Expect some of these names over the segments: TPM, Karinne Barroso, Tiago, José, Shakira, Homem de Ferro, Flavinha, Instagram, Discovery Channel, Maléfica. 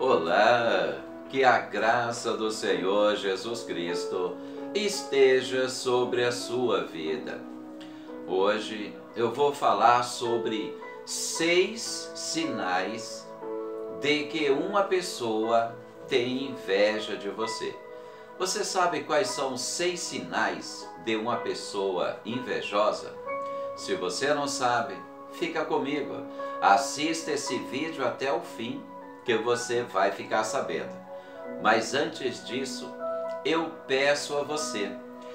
Olá, que a graça do Senhor Jesus Cristo esteja sobre a sua vida. Hoje eu vou falar sobre 6 sinais de que uma pessoa tem inveja de você. Você sabe quais são os 6 sinais de uma pessoa invejosa? Se você não sabe, fica comigo. Assista esse vídeo até o fim, que você vai ficar sabendo. Mas antes disso, eu peço a você,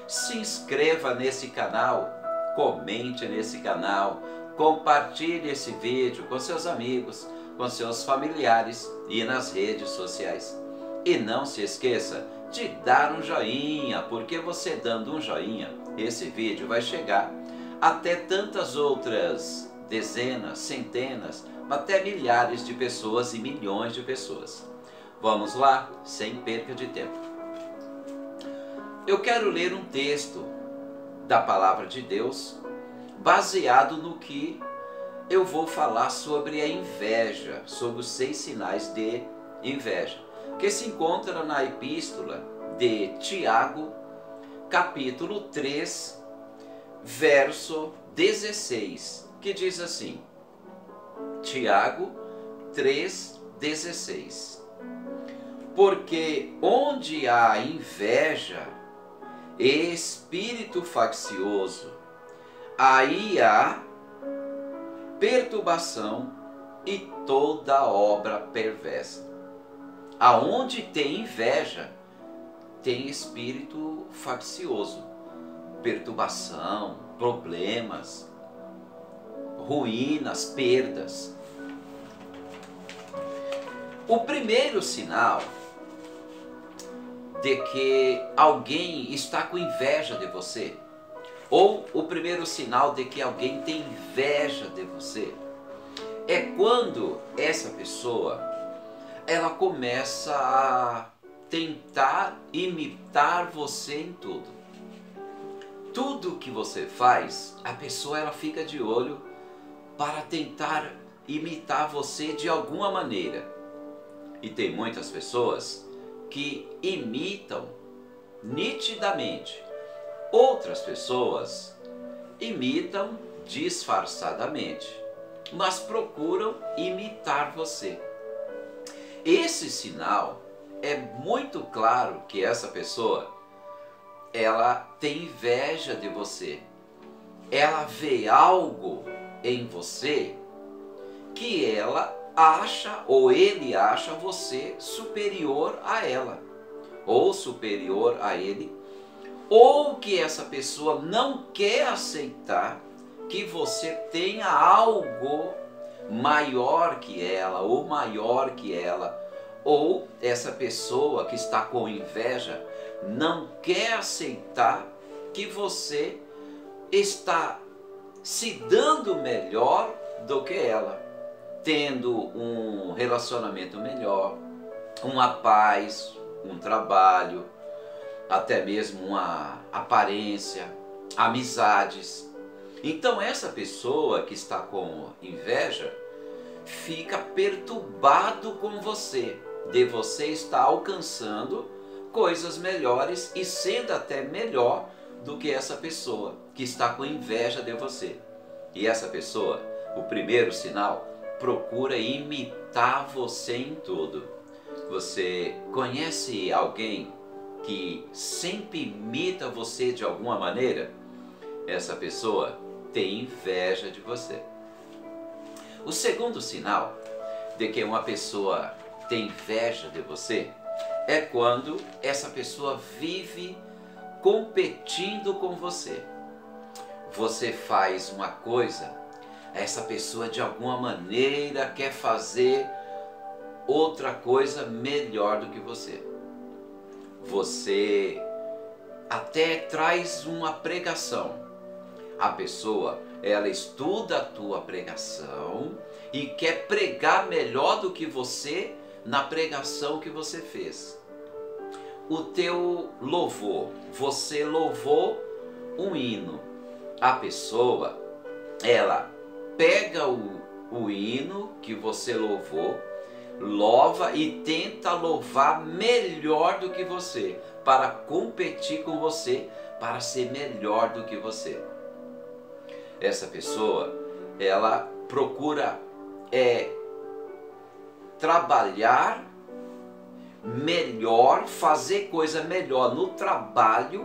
se inscreva nesse canal, comente nesse canal, compartilhe esse vídeo com seus amigos, com seus familiares e nas redes sociais. E não se esqueça de dar um joinha, porque você dando um joinha, esse vídeo vai chegar até tantas outras dezenas, centenas, até milhares de pessoas e milhões de pessoas. Vamos lá, sem perca de tempo. Eu quero ler um texto da Palavra de Deus baseado no que eu vou falar sobre a inveja, sobre os 6 sinais de inveja, que se encontra na Epístola de Tiago, capítulo 3, verso 16, que diz assim, Tiago 3,16: porque onde há inveja e espírito faccioso, aí há perturbação e toda obra perversa. Aonde tem inveja, tem espírito faccioso, perturbação, problemas, ruínas, perdas. O primeiro sinal de que alguém está com inveja de você, ou o primeiro sinal de que alguém tem inveja de você, é quando essa pessoa ela começa a tentar imitar você em tudo. Tudo que você faz, a pessoa ela fica de olho para tentar imitar você de alguma maneira. E tem muitas pessoas que imitam nitidamente. Outras pessoas imitam disfarçadamente, mas procuram imitar você. Esse sinal é muito claro que essa pessoa, ela tem inveja de você. Ela vê algo em você que ela acha, ou ele acha você superior a ela, ou superior a ele, ou que essa pessoa não quer aceitar que você tenha algo maior que ela, ou maior que ela, ou essa pessoa que está com inveja não quer aceitar que você está se dando melhor do que ela, tendo um relacionamento melhor, uma paz, um trabalho, até mesmo uma aparência, amizades. Então essa pessoa que está com inveja fica perturbado com você, de você estar alcançando coisas melhores e sendo até melhor do que essa pessoa que está com inveja de você. E essa pessoa, o primeiro sinal, procura imitar você em tudo. Você conhece alguém que sempre imita você de alguma maneira? Essa pessoa tem inveja de você. O segundo sinal de que uma pessoa tem inveja de você é quando essa pessoa vive competindo com você. Você faz uma coisa, essa pessoa de alguma maneira quer fazer outra coisa melhor do que você. Você até traz uma pregação. A pessoa, ela estuda a tua pregação e quer pregar melhor do que você na pregação que você fez. O teu louvor, você louvou um hino. A pessoa, ela pega o hino que você louvou, lova e tenta louvar melhor do que você, para competir com você, para ser melhor do que você. Essa pessoa, ela procura trabalhar melhor, fazer coisa melhor no trabalho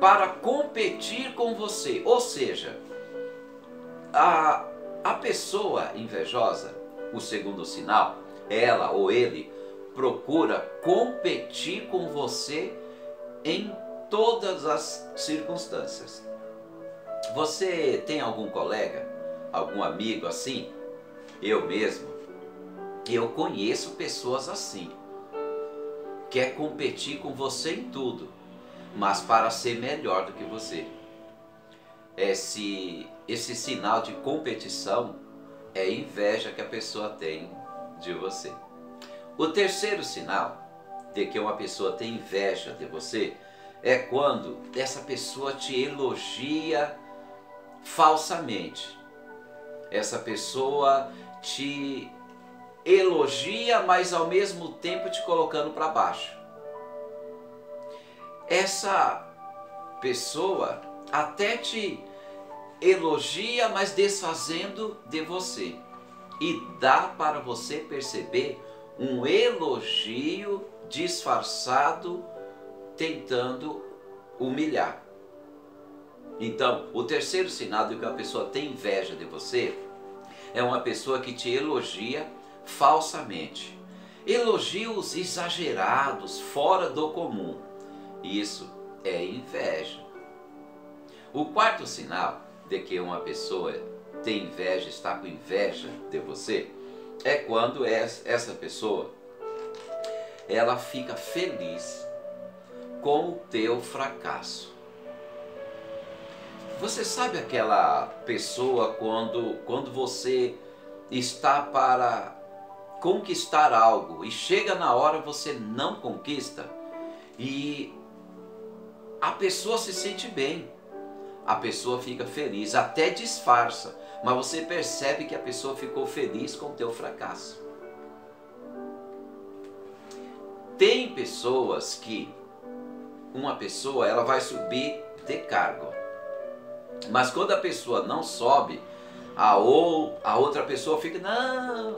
para competir com você. Ou seja, a pessoa invejosa, o segundo sinal, ela ou ele procura competir com você em todas as circunstâncias. Você tem algum colega, algum amigo assim? Eu mesmo, eu conheço pessoas assim. Quer competir com você em tudo, mas para ser melhor do que você. Esse sinal de competição é a inveja que a pessoa tem de você. O terceiro sinal de que uma pessoa tem inveja de você é quando essa pessoa te elogia falsamente. Essa pessoa te elogia, mas ao mesmo tempo te colocando para baixo. Essa pessoa até te elogia, mas desfazendo de você. E dá para você perceber um elogio disfarçado, tentando humilhar. Então, o terceiro sinal de que a pessoa tem inveja de você é uma pessoa que te elogia falsamente. Elogios exagerados, fora do comum. Isso é inveja. O quarto sinal de que uma pessoa tem inveja, está com inveja de você, é quando essa pessoa, ela fica feliz com o teu fracasso. Você sabe aquela pessoa quando você está para conquistar algo e chega na hora você não conquista e a pessoa se sente bem, a pessoa fica feliz, até disfarça, mas você percebe que a pessoa ficou feliz com o teu fracasso. Tem pessoas que uma pessoa ela vai subir de cargo, mas quando a pessoa não sobe, a outra pessoa fica, não,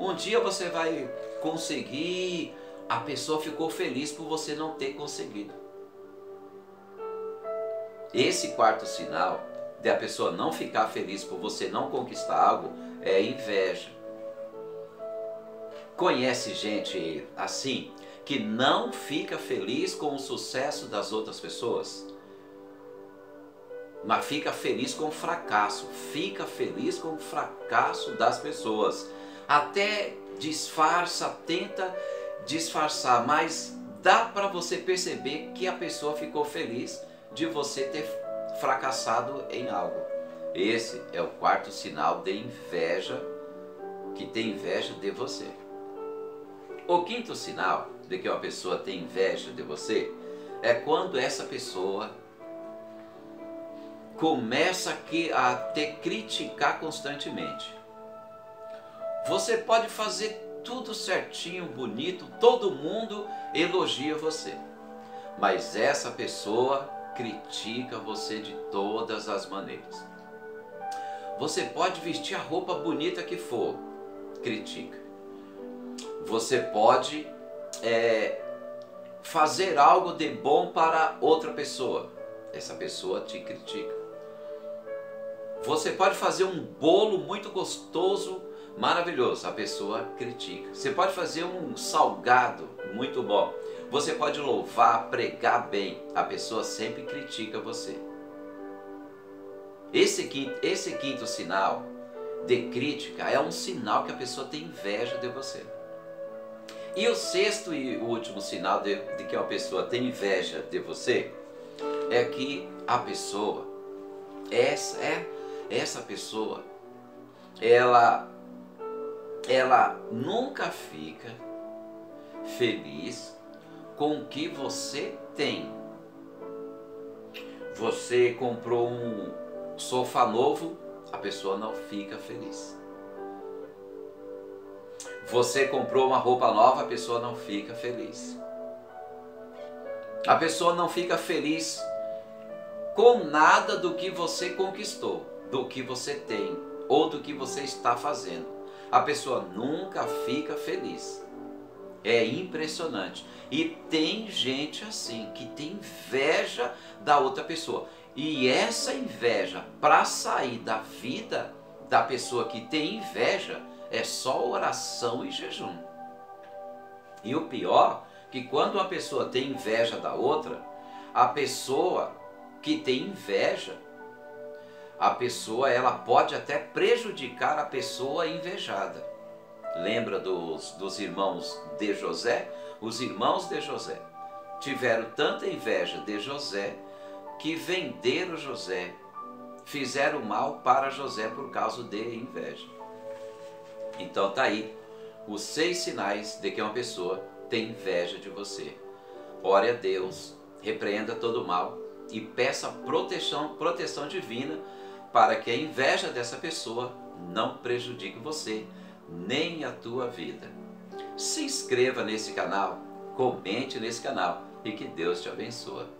um dia você vai conseguir. A pessoa ficou feliz por você não ter conseguido. Esse quarto sinal de a pessoa não ficar feliz por você não conquistar algo é inveja. Conhece gente assim que não fica feliz com o sucesso das outras pessoas? Mas fica feliz com o fracasso, fica feliz com o fracasso das pessoas. Até disfarça, tenta disfarçar, mas dá para você perceber que a pessoa ficou feliz de você ter fracassado em algo. Esse é o quarto sinal de inveja, que tem inveja de você. O quinto sinal de que uma pessoa tem inveja de você é quando essa pessoa começa a te criticar constantemente. Você pode fazer tudo certinho, bonito, todo mundo elogia você, mas essa pessoa critica você de todas as maneiras. Você pode vestir a roupa bonita que for, critica. Você pode fazer algo de bom para outra pessoa, essa pessoa te critica. Você pode fazer um bolo muito gostoso, maravilhoso, a pessoa critica. Você pode fazer um salgado muito bom. Você pode louvar, pregar bem, a pessoa sempre critica você. Esse quinto sinal de crítica é um sinal que a pessoa tem inveja de você. E o sexto e último sinal de que uma pessoa tem inveja de você é que a pessoa, essa pessoa, ela nunca fica feliz com o que você tem. Você comprou um sofá novo, a pessoa não fica feliz. Você comprou uma roupa nova, a pessoa não fica feliz. A pessoa não fica feliz com nada do que você conquistou, do que você tem ou do que você está fazendo. A pessoa nunca fica feliz. É impressionante. E tem gente assim, que tem inveja da outra pessoa. E essa inveja, para sair da vida da pessoa que tem inveja, é só oração e jejum. E o pior, que quando uma pessoa tem inveja da outra, a pessoa que tem inveja, a pessoa, ela pode até prejudicar a pessoa invejada. Lembra dos irmãos de José? Os irmãos de José tiveram tanta inveja de José que venderam José, fizeram mal para José por causa de inveja. Então tá aí os 6 sinais de que uma pessoa tem inveja de você. Ore a Deus, repreenda todo o mal e peça proteção divina para que a inveja dessa pessoa não prejudique você, nem a tua vida. Se inscreva nesse canal, comente nesse canal e que Deus te abençoe.